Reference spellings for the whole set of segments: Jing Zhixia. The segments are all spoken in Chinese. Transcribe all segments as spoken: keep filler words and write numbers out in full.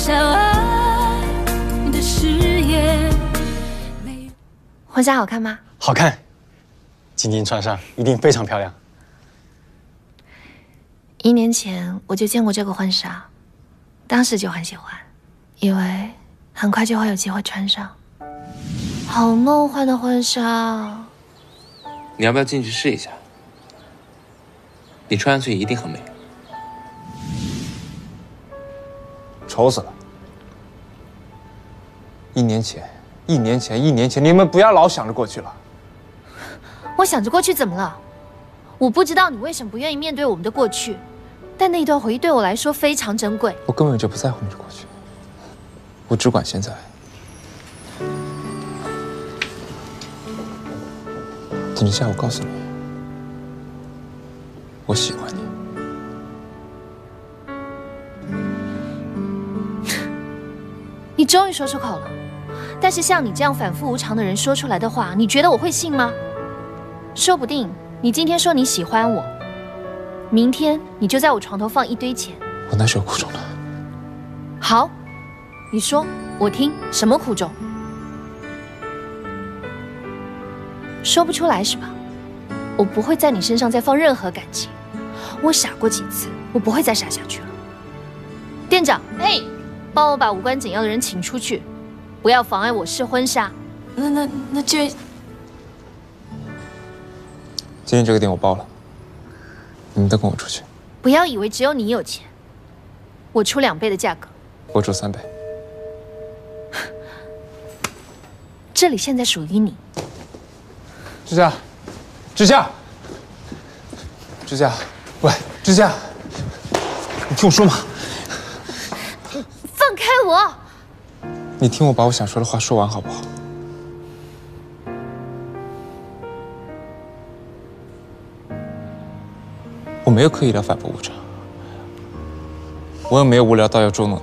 相爱的誓言。婚纱好看吗？好看，晶晶穿上一定非常漂亮。一年前我就见过这个婚纱，当时就很喜欢，以为很快就会有机会穿上。好梦幻的婚纱啊！你要不要进去试一下？你穿上去一定很美。 丑死了！一年前，一年前，一年前，你们不要老想着过去了。我想着过去怎么了？我不知道你为什么不愿意面对我们的过去，但那一段回忆对我来说非常珍贵。我根本就不在乎你的过去，我只管现在。等一下，我告诉你，我喜欢你。 你终于说出口了，但是像你这样反复无常的人说出来的话，你觉得我会信吗？说不定你今天说你喜欢我，明天你就在我床头放一堆钱。我那是有苦衷的。好，你说我听，什么苦衷？说不出来是吧？我不会在你身上再放任何感情。我傻过几次，我不会再傻下去了。店长，哎。 帮我把无关紧要的人请出去，不要妨碍我试婚纱。那那那这，今天这个店我包了，你们都跟我出去。不要以为只有你有钱，我出两倍的价格。我出三倍。这里现在属于你。志夏，志夏，志夏，喂，志夏，你听我说嘛。 放开我！你听我把我想说的话说完好不好？我没有刻意的反驳无常，我又没有无聊到要捉弄你，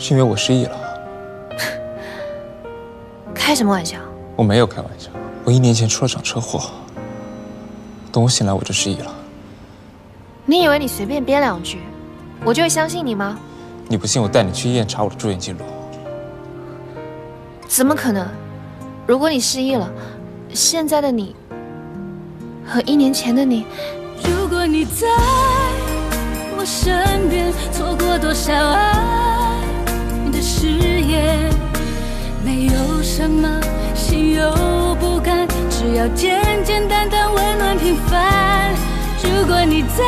是因为我失忆了。开什么玩笑？我没有开玩笑，我一年前出了场车祸，等我醒来我就失忆了。 你以为你随便编两句，我就会相信你吗？你不信，我带你去医院查我的住院记录。怎么可能？如果你失忆了，现在的你和一年前的你……如果你在我身边，错过多少爱的誓言？没有什么心有不甘，只要简简单单，温暖平凡。 如果你在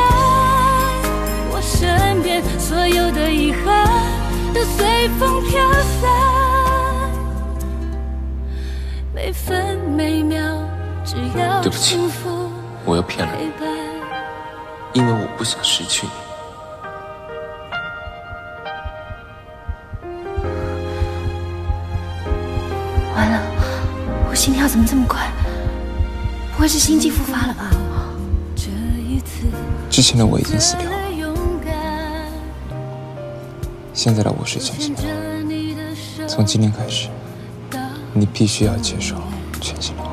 我身边，所有的遗憾都随风飘散，每分每秒，只要对不起，我又骗了你，因为我不想失去你。完了，我心跳怎么这么快？不会是心悸复发了吧？ 之前的我已经死掉了，现在的我是清醒的。从今天开始，你必须要接受全新的。